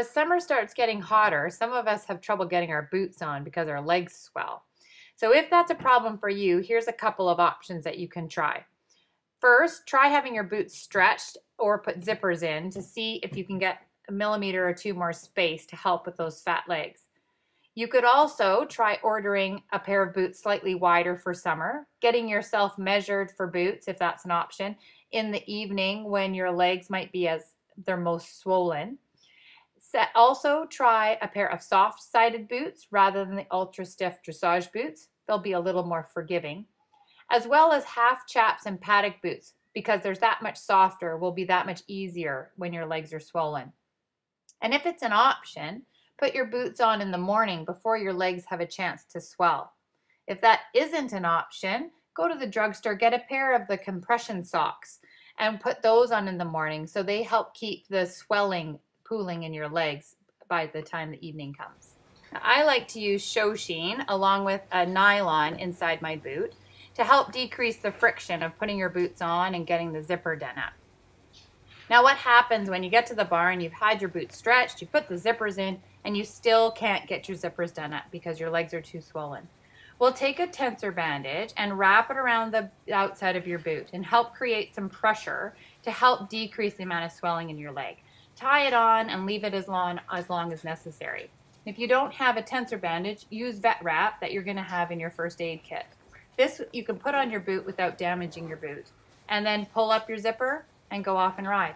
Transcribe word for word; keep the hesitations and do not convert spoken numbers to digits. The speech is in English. as summer starts getting hotter, some of us have trouble getting our boots on because our legs swell. So if that's a problem for you, here's a couple of options that you can try. First, try having your boots stretched or put zippers in to see if you can get a millimeter or two more space to help with those fat legs. You could also try ordering a pair of boots slightly wider for summer, getting yourself measured for boots if that's an option in the evening when your legs might be as they're most swollen. Also try a pair of soft-sided boots rather than the ultra-stiff dressage boots. They'll be a little more forgiving. As well as half chaps and paddock boots, because there's that much softer, will be that much easier when your legs are swollen. And if it's an option, put your boots on in the morning before your legs have a chance to swell. If that isn't an option, go to the drugstore, get a pair of the compression socks and put those on in the morning so they help keep the swelling pooling in your legs by the time the evening comes. Now, I like to use Showsheen along with a nylon inside my boot to help decrease the friction of putting your boots on and getting the zipper done up. Now what happens when you get to the barn, you've had your boots stretched, you put the zippers in, and you still can't get your zippers done up because your legs are too swollen? Well, take a tensor bandage and wrap it around the outside of your boot and help create some pressure to help decrease the amount of swelling in your leg. Tie it on and leave it as long as, long as necessary. If you don't have a tensor bandage, use vet wrap that you're going to have in your first aid kit. This you can put on your boot without damaging your boot, and then pull up your zipper and go off and ride.